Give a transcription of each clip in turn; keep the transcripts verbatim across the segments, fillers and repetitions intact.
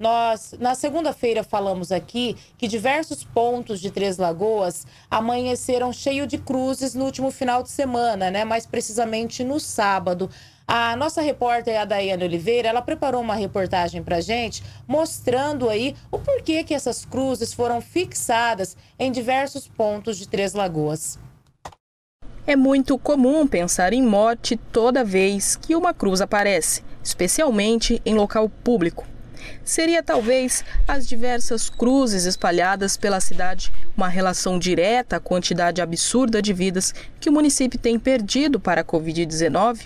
Nós, na segunda-feira, falamos aqui que diversos pontos de Três Lagoas amanheceram cheio de cruzes no último final de semana, né? Mais precisamente no sábado. A nossa repórter, a Daiane Oliveira, ela preparou uma reportagem para a gente, mostrando aí o porquê que essas cruzes foram fixadas em diversos pontos de Três Lagoas. É muito comum pensar em morte toda vez que uma cruz aparece, especialmente em local público. Seria talvez as diversas cruzes espalhadas pela cidade uma relação direta à quantidade absurda de vidas que o município tem perdido para a Covid dezenove?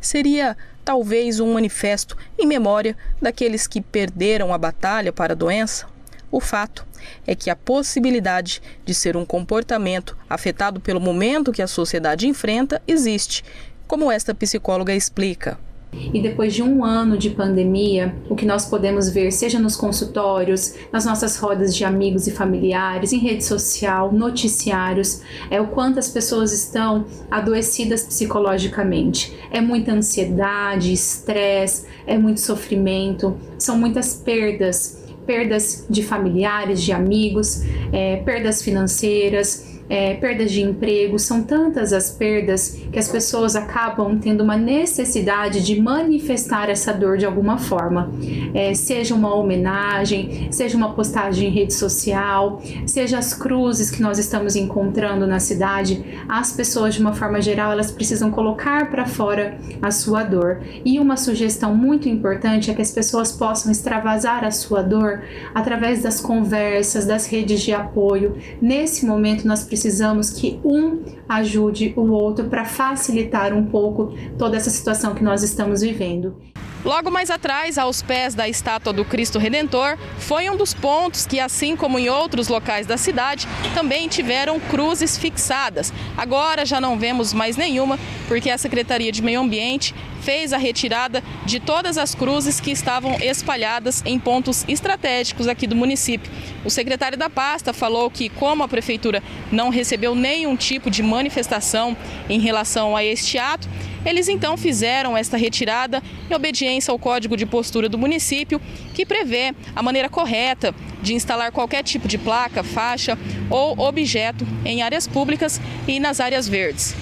Seria talvez um manifesto em memória daqueles que perderam a batalha para a doença? O fato é que a possibilidade de ser um comportamento afetado pelo momento que a sociedade enfrenta existe, como esta psicóloga explica. E depois de um ano de pandemia, o que nós podemos ver, seja nos consultórios, nas nossas rodas de amigos e familiares, em rede social, noticiários, é o quanto as pessoas estão adoecidas psicologicamente. É muita ansiedade, estresse, é muito sofrimento, são muitas perdas. Perdas de familiares, de amigos, é, perdas financeiras, É, perdas de emprego, são tantas as perdas que as pessoas acabam tendo uma necessidade de manifestar essa dor de alguma forma. É, seja uma homenagem, seja uma postagem em rede social, seja as cruzes que nós estamos encontrando na cidade, as pessoas de uma forma geral, elas precisam colocar para fora a sua dor. E uma sugestão muito importante é que as pessoas possam extravasar a sua dor através das conversas, das redes de apoio. Nesse momento nós precisamos Precisamos que um ajude o outro para facilitar um pouco toda essa situação que nós estamos vivendo. Logo mais atrás, aos pés da estátua do Cristo Redentor, foi um dos pontos que, assim como em outros locais da cidade, também tiveram cruzes fixadas. Agora já não vemos mais nenhuma, porque a Secretaria de Meio Ambiente fez a retirada de todas as cruzes que estavam espalhadas em pontos estratégicos aqui do município. O secretário da pasta falou que, como a prefeitura não recebeu nenhum tipo de manifestação em relação a este ato, eles então fizeram esta retirada em obediência ao Código de Postura do município, que prevê a maneira correta de instalar qualquer tipo de placa, faixa ou objeto em áreas públicas e nas áreas verdes.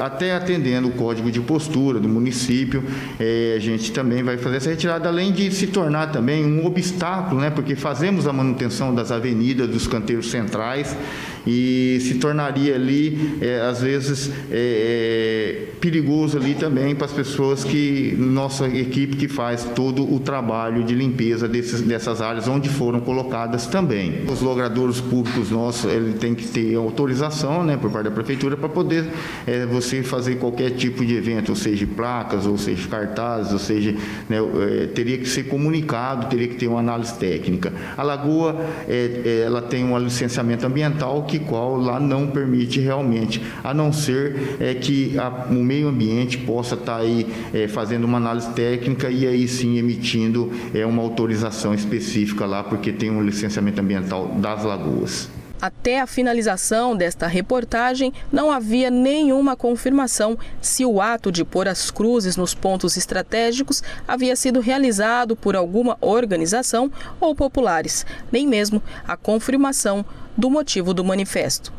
Até atendendo o código de postura do município, é, a gente também vai fazer essa retirada, além de se tornar também um obstáculo, né, porque fazemos a manutenção das avenidas, dos canteiros centrais, e se tornaria ali, é, às vezes, é, é, perigoso ali também para as pessoas que, nossa equipe que faz todo o trabalho de limpeza desses, dessas áreas onde foram colocadas também. Os logradouros públicos nossos, ele tem que ter autorização, né, por parte da prefeitura para poder é, você fazer qualquer tipo de evento, ou seja, placas, ou seja, cartazes, ou seja, né, é, teria que ser comunicado, teria que ter uma análise técnica. A Lagoa, é, ela tem um licenciamento ambiental que qual lá não permite realmente, a não ser é, que a, o meio ambiente possa estar aí é, fazendo uma análise técnica e aí sim emitindo é, uma autorização específica lá, porque tem um licenciamento ambiental das Lagoas. Até a finalização desta reportagem, não havia nenhuma confirmação se o ato de pôr as cruzes nos pontos estratégicos havia sido realizado por alguma organização ou populares, nem mesmo a confirmação do motivo do manifesto.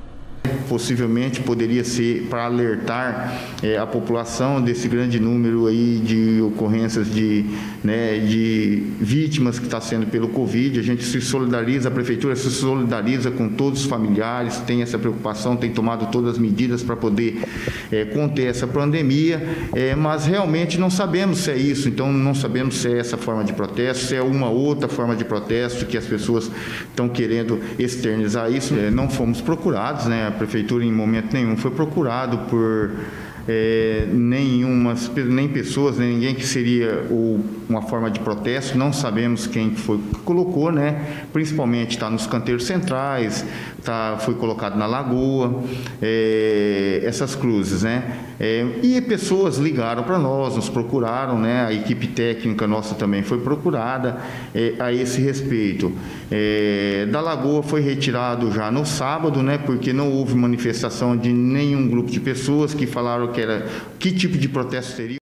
Possivelmente poderia ser para alertar é, a população desse grande número aí de ocorrências de, né, de vítimas que está sendo pelo Covid. A gente se solidariza, a prefeitura se solidariza com todos os familiares, tem essa preocupação, tem tomado todas as medidas para poder é, conter essa pandemia, é, mas realmente não sabemos se é isso, então não sabemos se é essa forma de protesto, se é uma outra forma de protesto que as pessoas estão querendo externizar isso. É, não fomos procurados, né? A prefeitura em momento nenhum foi procurado por é, nenhuma, nem pessoas, nem ninguém que seria o, uma forma de protesto. Não sabemos quem foi que colocou, né? Principalmente está nos canteiros centrais, tá, foi colocado na Lagoa, é, essas cruzes, né? É, e pessoas ligaram para nós, nos procuraram, né? A equipe técnica nossa também foi procurada é, a esse respeito. É, da Lagoa foi retirado já no sábado, né? Porque não houve manifestação de nenhum grupo de pessoas que falaram que era que tipo de protesto seria.